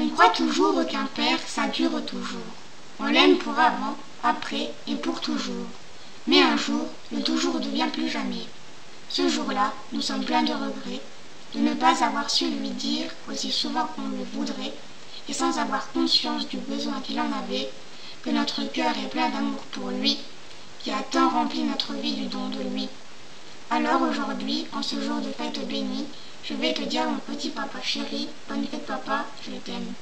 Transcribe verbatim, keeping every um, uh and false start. On croit toujours qu'un père, ça dure toujours. On l'aime pour avant, après et pour toujours. Mais un jour, le toujours devient plus jamais. Ce jour-là, nous sommes pleins de regrets, de ne pas avoir su lui dire aussi souvent qu'on le voudrait, et sans avoir conscience du besoin qu'il en avait, que notre cœur est plein d'amour pour lui, qui a tant rempli notre vie du don de lui. Alors aujourd'hui, en ce jour de fête bénie, je vais te dire mon petit papa chéri, bonne fête papa, je t'aime.